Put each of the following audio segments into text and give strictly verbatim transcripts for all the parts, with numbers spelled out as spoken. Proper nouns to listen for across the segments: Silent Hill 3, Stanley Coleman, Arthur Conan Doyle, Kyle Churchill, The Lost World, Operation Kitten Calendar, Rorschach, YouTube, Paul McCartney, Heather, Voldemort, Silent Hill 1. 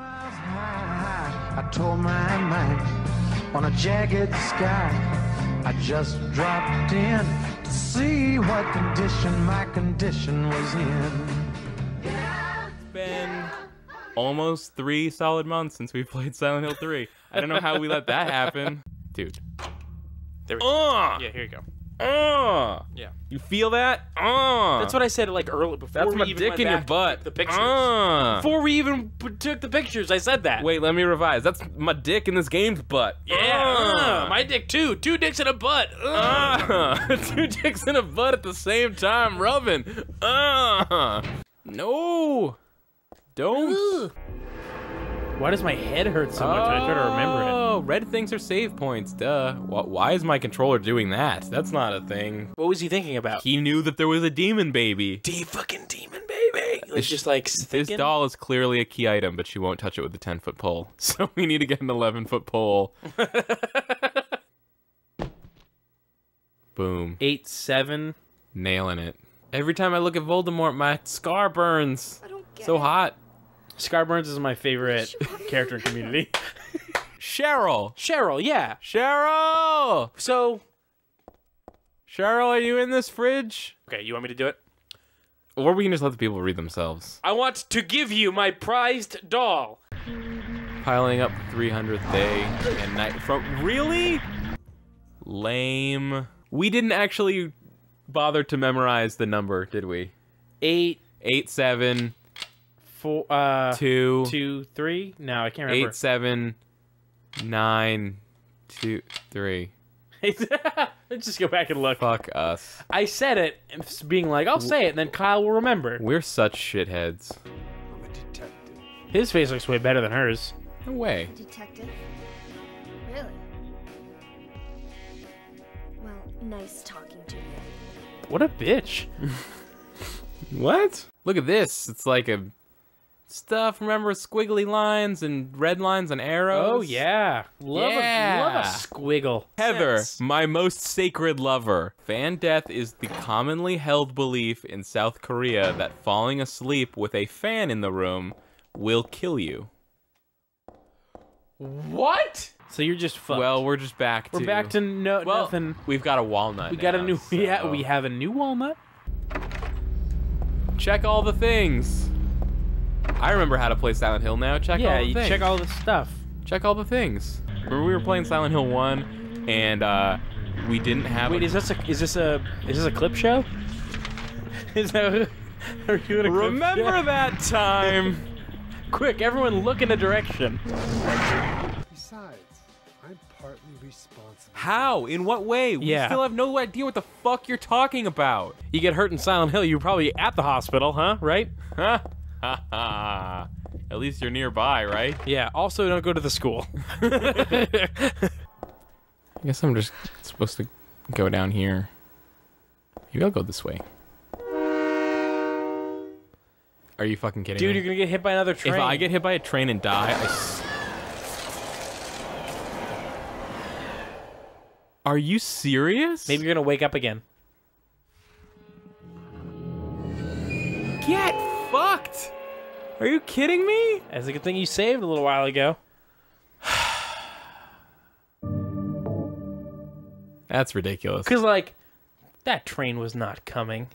miles high, I told my mind on a jagged sky. I just dropped in to see what condition my condition was in. It's been almost three solid months since we played Silent Hill three. I don't know how we let that happen. Dude. There we uh, go. Yeah, here you go. Uh, yeah. You feel that? Uh, That's what I said like earlier before That's we my even dick went in back your butt. To the pictures. Uh, before we even took the pictures, I said that. Wait, let me revise. That's my dick in this game's butt. Yeah. Uh, uh, my dick too. Two dicks in a butt. Uh, uh, two dicks in a butt at the same time rubbing. Uh, no. Don't. Why does my head hurt so much? Oh, I try to remember it. Oh, red things are save points, duh. Why is my controller doing that? That's not a thing. What was he thinking about? He knew that there was a demon baby. D fucking demon baby. It's just like sticking. This doll is clearly a key item, but she won't touch it with a ten foot pole. So we need to get an eleven foot pole. Boom. Eight, seven. Nailing it. Every time I look at Voldemort, my scar burns. I don't get so hot. Scar burns is my favorite character in Community. Cheryl. Cheryl, yeah. Cheryl! So... Cheryl, are you in this fridge? Okay, you want me to do it? Or we can just let the people read themselves. I want to give you my prized doll. Piling up the three hundredth day and night from... Really? Lame. We didn't actually bother to memorize the number, did we? Eight. Eight, seven... Four, uh, two, two, three. No, I can't remember. Eight, seven, nine, two, three. Let's just go back and look. Fuck us. I said it, being like, I'll say it, and then Kyle will remember. We're such shitheads. I'm a detective. His face looks way better than hers. No way. Detective? Really? Well, nice talking to you. What a bitch. What? Look at this. It's like a... Stuff, remember squiggly lines and red lines and arrows? Oh, yeah. Love, yeah. A, love a squiggle. Heather, yes. My most sacred lover. Fan death is the commonly held belief in South Korea that falling asleep with a fan in the room will kill you. What? So you're just fucked. Well, we're just back to... We're back to no, well, nothing. We've got a walnut. We now, got a new... So. Yeah, we have a new walnut. Check all the things. I remember how to play Silent Hill now. Check yeah, all the things. Yeah, you check all the stuff. Check all the things. Remember we were playing Silent Hill one, and uh, we didn't have. Wait, a... is this a is this a is this a clip show? Is that? Are you in a remember clip show? That time? Quick, everyone, look in a direction. Besides, I'm partly responsible. How? In what way? We yeah. still have no idea what the fuck you're talking about. You get hurt in Silent Hill, you're probably at the hospital, huh? Right? Huh? Ha ha. At least you're nearby, right? Yeah, also don't go to the school. I guess I'm just supposed to go down here. Maybe I'll go this way. Are you fucking kidding Dude, me? Dude, you're gonna get hit by another train. If I get hit by a train and die, I s Are you serious? Maybe you're gonna wake up again. Get fucked! Are you kidding me? That's a good thing you saved a little while ago. That's ridiculous. Cause like, that train was not coming.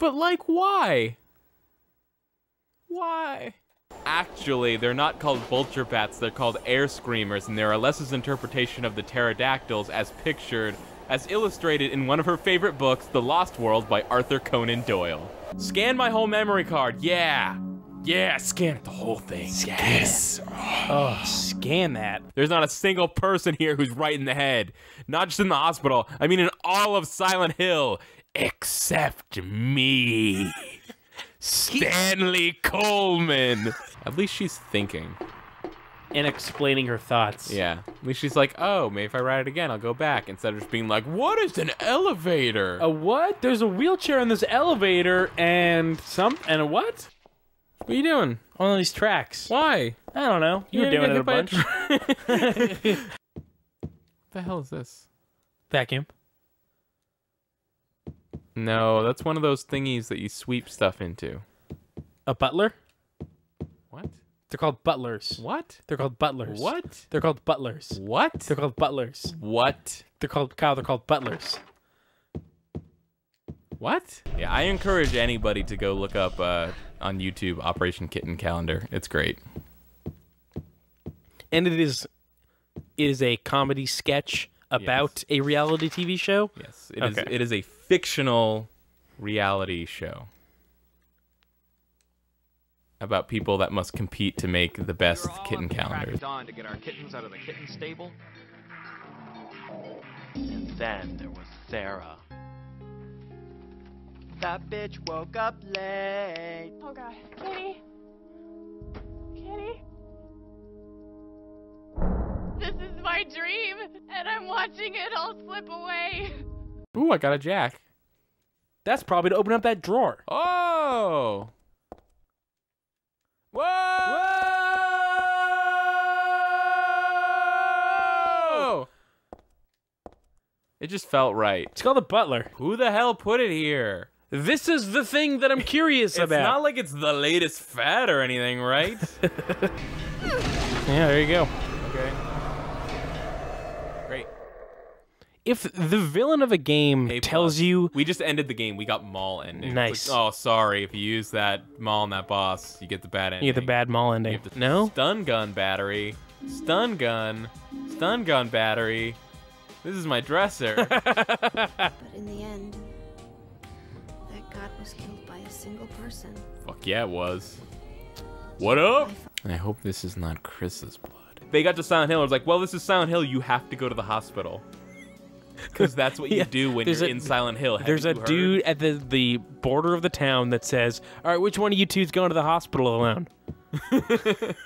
But like, why? Why? Actually, they're not called vulture bats, they're called air screamers, and they're Alessa's interpretation of the pterodactyls as pictured, as illustrated in one of her favorite books, The Lost World by Arthur Conan Doyle. Scan my whole memory card, yeah! Yeah, scan it, the whole thing. Scan. Yes! Oh. oh, scan that. There's not a single person here who's right in the head. Not just in the hospital, I mean in all of Silent Hill. Except me. Stanley Coleman! At least she's thinking. And explaining her thoughts. Yeah. At least she's like, oh, maybe if I ride it again, I'll go back. Instead of just being like, what is an elevator? A what? There's a wheelchair in this elevator and some and a what? What are you doing? On these tracks. Why? I don't know. You, you were doing it a bunch. A What the hell is this? Vacuum. No, that's one of those thingies that you sweep stuff into. A butler? What? They're called butlers. What? They're called butlers. What? They're called butlers. What? They're called butlers. What? They're called, Kyle, they're called butlers. What? Yeah, I encourage anybody to go look up uh, on YouTube Operation Kitten Calendar. It's great. And it is, it is a comedy sketch about yes. a reality T V show? Yes. It, okay. is, it is a fictional reality show about people that must compete to make the best we kitten calendar. Dawn to get our kittens out of the kitten stable. And then there was Sarah. That bitch woke up late. Oh god, Kitty, Kitty. This is my dream, and I'm watching it all slip away. Ooh, I got a jack. That's probably to open up that drawer. Oh. Whoa! Whoa! It just felt right. It's called the butler. Who the hell put it here? This is the thing that I'm curious it's about. It's not like it's the latest fad or anything, right? Yeah, there you go. Okay. Great. If the villain of a game hey, tells boss. you... We just ended the game. We got Maul ending. Nice. Like, oh, sorry. If you use that Maul and that boss, you get the bad ending. You get the bad Maul ending. You have the no? Stun gun battery. Stun gun. Stun gun battery. This is my dresser. But in the end... was killed by a single person. Fuck yeah, it was. What up? I hope this is not Chris's blood. They got to Silent Hill and was like, well, this is Silent Hill. You have to go to the hospital. Because that's what yeah. you do when there's you're a, in Silent Hill. Have there's a heard? dude at the, the border of the town that says, all right, which one of you two's going to the hospital alone?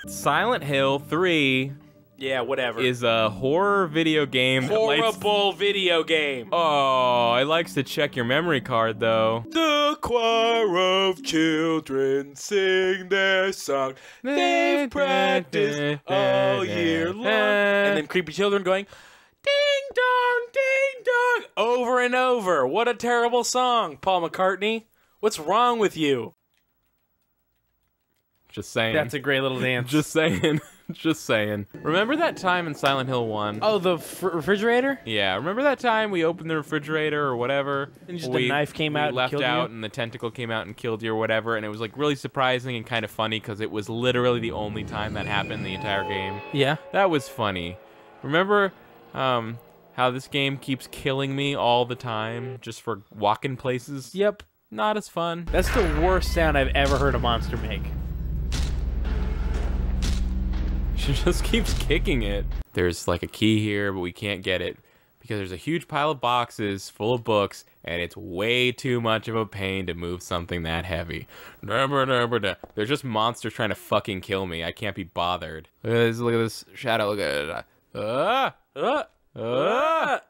Silent Hill three... Yeah, whatever. Is a horror video game. Horrible likes... video game. Oh, it likes to check your memory card, though. The choir of children sing their song. They've practiced all year long. And then creepy children going, ding dong, ding dong, over and over. What a terrible song, Paul McCartney. What's wrong with you? Just saying. That's a great little dance. Just saying. Just saying. Remember that time in Silent Hill one? Oh, the fr refrigerator? Yeah. Remember that time we opened the refrigerator or whatever? And just we, the knife came out and left out you? and the tentacle came out and killed you or whatever. And it was like really surprising and kind of funny because it was literally the only time that happened in the entire game. Yeah. That was funny. Remember um, how this game keeps killing me all the time just for walking places? Yep. Not as fun. That's the worst sound I've ever heard a monster make. She just keeps kicking it. There's like a key here, but we can't get it because there's a huge pile of boxes full of books, and it's way too much of a pain to move something that heavy. There's just monsters trying to fucking kill me. I can't be bothered. Look at this, look at this shadow. Look at it. Ah! Ah! Ah!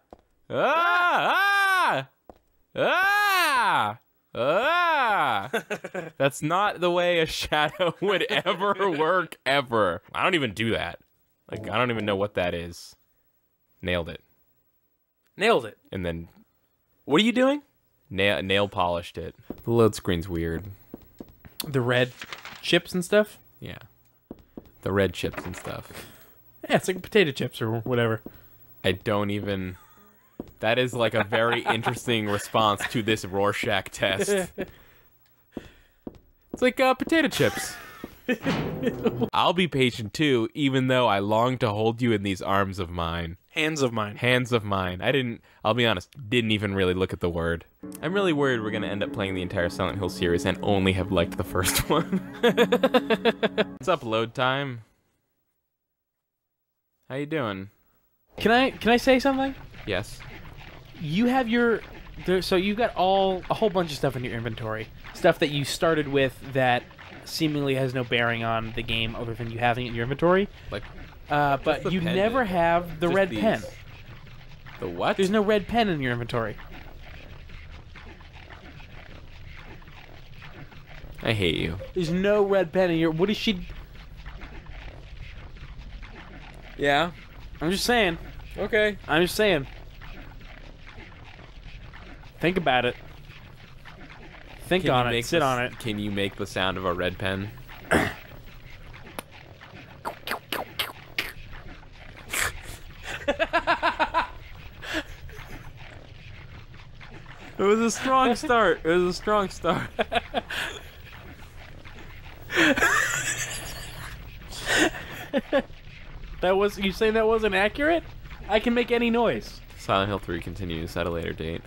Ah! Ah! Ah! That's not the way a shadow would ever work, ever. I don't even do that. Like, I don't even know what that is. Nailed it. Nailed it. And then... What are you doing? Nail, nail polished it. The load screen's weird. The red chips and stuff? Yeah. The red chips and stuff. Yeah, it's like potato chips or whatever. I don't even... That is like a very interesting response to this Rorschach test. It's like uh, potato chips. I'll be patient too, even though I long to hold you in these arms of mine. Hands of mine. Hands of mine. I didn't, I'll be honest, didn't even really look at the word. I'm really worried we're going to end up playing the entire Silent Hill series and only have liked the first one. It's upload time. How you doing? Can I, can I say something? Yes. You have your, there, so you've got all a whole bunch of stuff in your inventory, stuff that you started with that seemingly has no bearing on the game other than you having it in your inventory. Like, uh, but you pen never have the red these. pen. The what? There's no red pen in your inventory. I hate you. There's no red pen in your. What is she? Yeah, I'm just saying. Okay. I'm just saying. Think about it. Think on it. Sit on it. Can you make the sound of a red pen? It was a strong start. It was a strong start. That was, you saying that wasn't accurate? I can make any noise. Silent Hill three continues at a later date.